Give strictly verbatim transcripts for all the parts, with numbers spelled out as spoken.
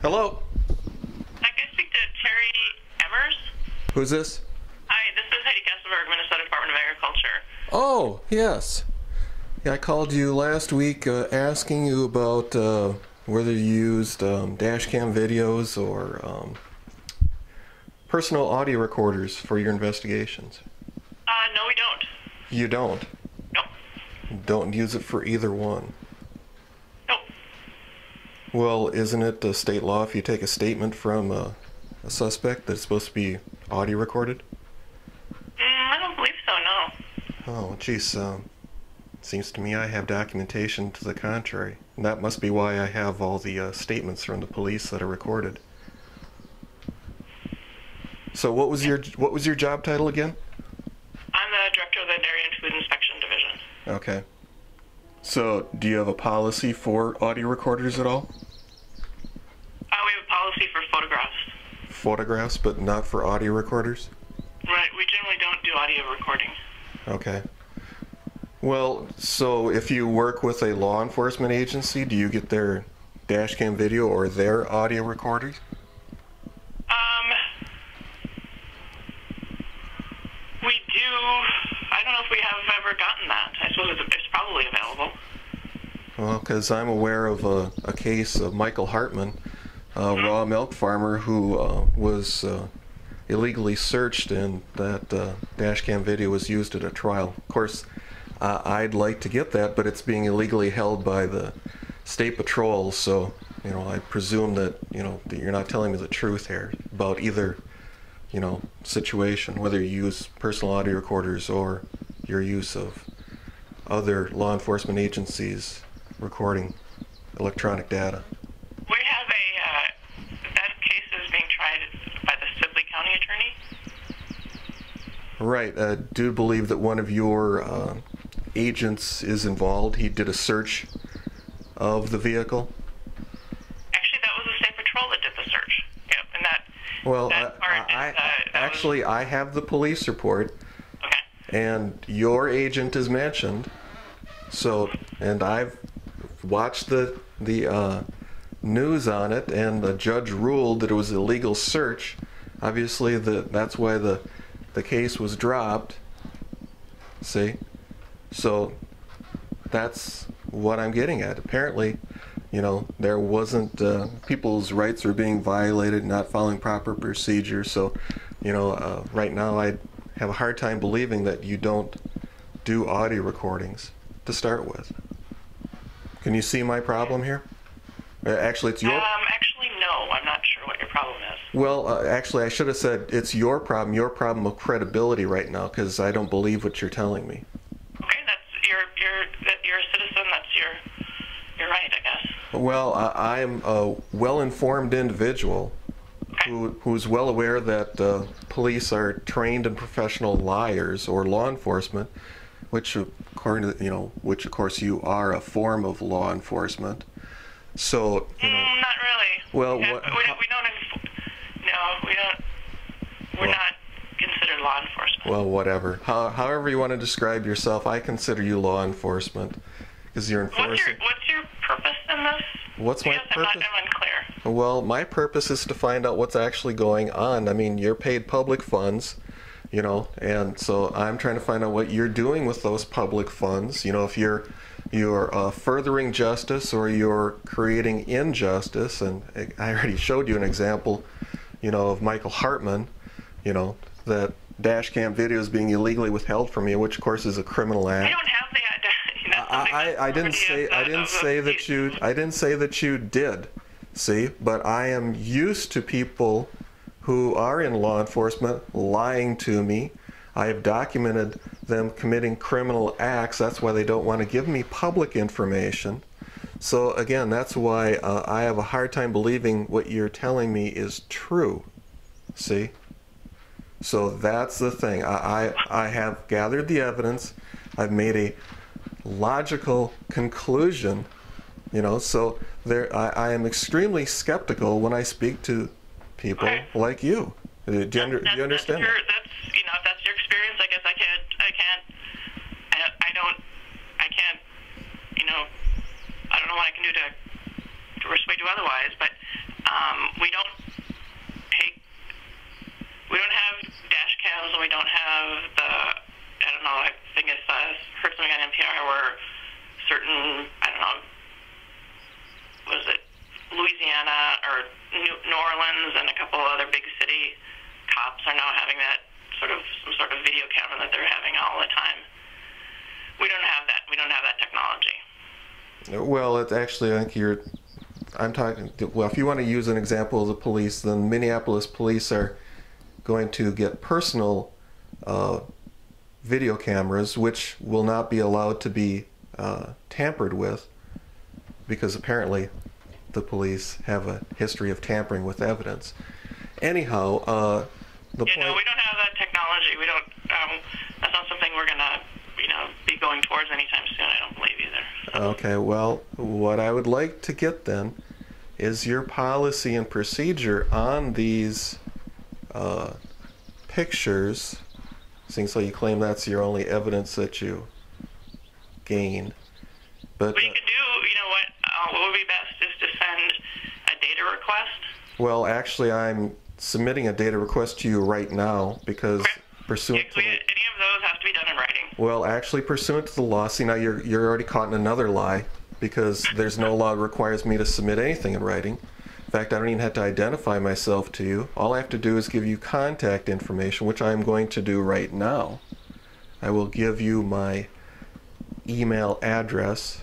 Hello. I can speak to Terry Nemmers. Who's this? Hi, this is Heidi Kassenborg, Minnesota Department of Agriculture. Oh, yes. Yeah, I called you last week uh, asking you about uh, whether you used um, dash cam videos or um, personal audio recorders for your investigations. Uh, no, we don't. You don't? Nope. Don't use it for either one? Nope. Well, isn't it a state law if you take a statement from a, a suspect that's supposed to be audio recorded? Mm, I don't believe so, no. Oh, geez, um... seems to me I have documentation to the contrary. And that must be why I have all the uh, statements from the police that are recorded. So what was your what was your job title again? I'm the director of the Dairy and Food Inspection Division. Okay. So do you have a policy for audio recorders at all? Uh, we have a policy for photographs. Photographs, but not for audio recorders? Right. We generally don't do audio recording. Okay. Well, so if you work with a law enforcement agency, do you get their dash cam video or their audio recorders? Um, we do. I don't know if we have ever gotten that. I suppose it's, it's probably available. Well, because I'm aware of a, a case of Michael Hartmann, a mm-hmm. raw milk farmer who uh, was uh, illegally searched, and that uh, dash cam video was used at a trial. Of course, Uh, I'd like to get that, but it's being illegally held by the state patrol, so, you know, I presume that, you know, that you're not telling me the truth here about either, you know, situation, whether you use personal audio recorders or your use of other law enforcement agencies recording electronic data. We have a, uh, that case is being tried by the Sibley County attorney. Right. I do believe that one of your, uh, agents is involved. He did a search of the vehicle. Actually, that was the state patrol that did the search. Yep, and that. Well, that I, part I, is, uh, that actually, was... I have the police report. Okay. And your agent is mentioned. So, and I've watched the the uh, news on it, and the judge ruled that it was an illegal search. Obviously, the that's why the the case was dropped. See. So that's what I'm getting at. Apparently, you know, there wasn't, uh, people's rights were being violated, not following proper procedure. So, you know, uh, right now I have a hard time believing that you don't do audio recordings to start with. Can you see my problem here? Actually, it's your... Um, actually, no. I'm not sure what your problem is. Well, uh, actually, I should have said it's your problem, your problem of credibility right now, because I don't believe what you're telling me. Well, I am a well-informed individual who who's well aware that uh, police are trained and professional liars, or law enforcement, which according to you know, which of course you are a form of law enforcement. So you know, mm, not really. Well, yeah, what, we don't. We don't no, we don't. We're well, not considered law enforcement. Well, whatever. How, however you want to describe yourself, I consider you law enforcement because you're enforcing. What's your, what's your purpose? What's my yes, purpose? I'm not, I'm unclear. Well, my purpose is to find out what's actually going on. I mean, you're paid public funds, you know, and so I'm trying to find out what you're doing with those public funds. You know, if you're you're uh, furthering justice or you're creating injustice, and I already showed you an example, you know, of Michael Hartmann, you know, that dash cam video is being illegally withheld from you, which of course is a criminal act. I don't have the idea. I, I, I didn't say I didn't say that you I didn't say that you did, see, but I am used to people who are in law enforcement lying to me. I have documented them committing criminal acts. That's why they don't want to give me public information. So again, that's why uh, I have a hard time believing what you're telling me is true. See? So that's the thing. I I, I have gathered the evidence. I've made a logical conclusion, you know, so there I, I am extremely skeptical when I speak to people okay. like you. Do you, that's, under, that's, do you understand? That's, your, that's you know, if that's your experience, I guess I can't, I can't, I, I don't, I can't, you know, I don't know what I can do to, to persuade you otherwise, but um, problems, and we don't have the, I don't know, I think I saw, heard something on N P R where certain, I don't know, was it Louisiana or New Orleans and a couple other big city cops are now having that sort of, some sort of video camera that they're having all the time. We don't have that. We don't have that technology. Well, it's actually, I think you're, I'm talking, well, if you want to use an example of the police, then Minneapolis police are going to get personal uh, video cameras, which will not be allowed to be uh, tampered with, because apparently the police have a history of tampering with evidence. Anyhow, uh, the point... You know, we don't have that technology. We don't, um, that's not something we're going to, you know, be going towards anytime soon, I don't believe either. Okay, well, what I would like to get then is your policy and procedure on these uh, pictures, since so you claim that's your only evidence that you gain. But what you uh, could do, you know, what, uh, what would be best is to send a data request. Well, actually, I'm submitting a data request to you right now because okay. pursuant yeah, to... We, Well, actually, pursuant to the law, see, now you're, you're already caught in another lie, because there's no law that requires me to submit anything in writing. In fact, I don't even have to identify myself to you. All I have to do is give you contact information, which I'm going to do right now. I will give you my email address,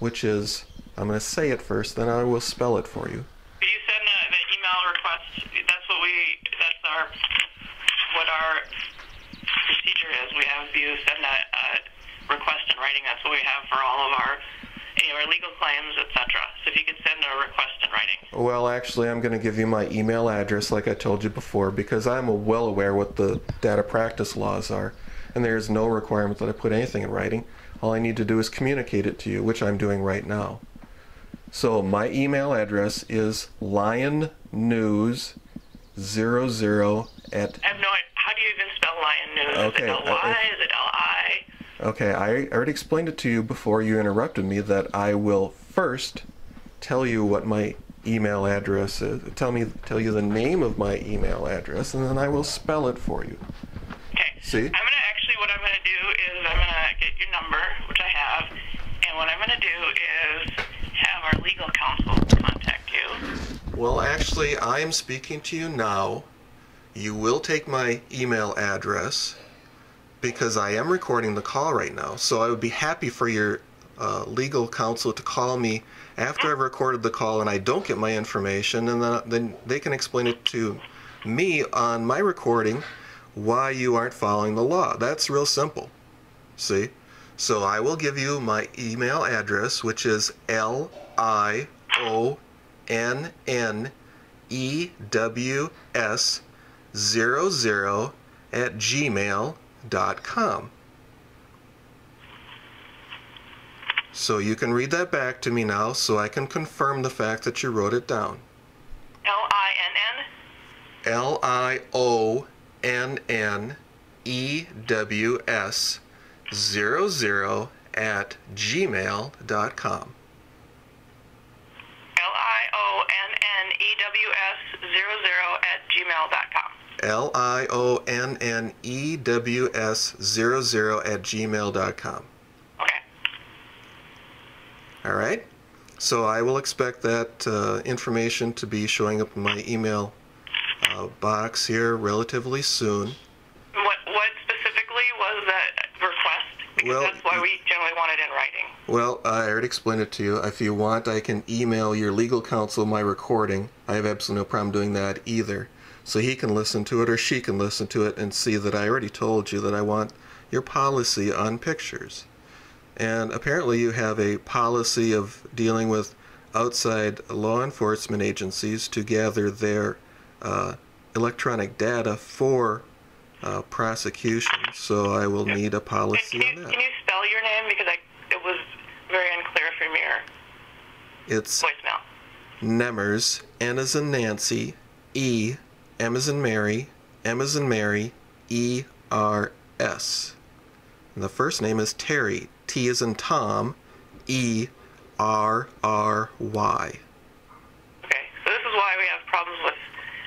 which is, I'm going to say it first, then I will spell it for you. You send the, the email request, that's what we, that's our, what our... procedure is. We have you send a, a request in writing. That's what we have for all of our, you know, our legal claims, et cetera. So if you could send a request in writing. Well, actually, I'm going to give you my email address, like I told you before, because I'm well aware what the data practice laws are, and there is no requirement that I put anything in writing. All I need to do is communicate it to you, which I'm doing right now. So my email address is lion news zero zero at... I have no idea. How do you even spell Lion News? Okay. Is it L Y? Is it L I? Okay, I already explained it to you before you interrupted me that I will first tell you what my email address is, tell me, tell you the name of my email address, and then I will spell it for you. Okay. See? I'm going to actually, what I'm going to do is I'm going to get your number, which I have, and what I'm going to do is have our legal counsel contact you. Well, actually, I am speaking to you now. You will take my email address because I am recording the call right now. So I would be happy for your uh, legal counsel to call me after I've recorded the call and I don't get my information, and then, then they can explain it to me on my recording why you aren't following the law. That's real simple. See? So I will give you my email address, which is L I O N N E W S zero zero at gmail dot com. So you can read that back to me now so I can confirm the fact that you wrote it down. L I N N? L I O N N E W S zero zero at gmail dot com. L I O N N E W S zero zero at gmail dot com. L I O N N E W S zero zero at gmail dot com. Okay. All right. So I will expect that uh, information to be showing up in my email uh, box here relatively soon. What, what specifically was that request? Because well, that's why we generally want it in writing. Well, I already explained it to you. If you want, I can email your legal counsel my recording. I have absolutely no problem doing that either. So he can listen to it, or she can listen to it, and see that I already told you that I want your policy on pictures. And apparently you have a policy of dealing with outside law enforcement agencies to gather their uh, electronic data for uh, prosecution. So I will need a policy on that. Can you spell your name? Because I, it was very unclear from your it's voicemail. Nemmers, N as in Nancy, E... M as in Mary, M as in Mary, E R S. And the first name is Terry, T as in Tom, E R R Y. Okay, so this is why we have problems with,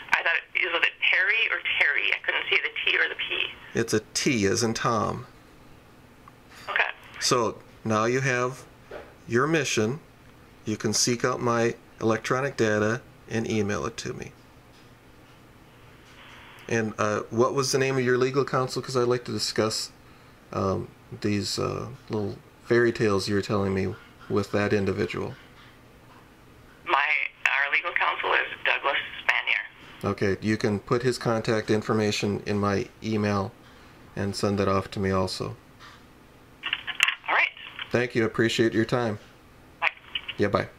I thought, it, is it Terry Terry or Terry? I couldn't see the T or the P. It's a T as in Tom. Okay. So now you have your mission. You can seek out my electronic data and email it to me. And uh, what was the name of your legal counsel? Because I'd like to discuss um, these uh, little fairy tales you were telling me with that individual. My our legal counsel is Douglas Spanier. Okay, you can put his contact information in my email and send that off to me also. All right. Thank you. I appreciate your time. Bye. Yeah, bye.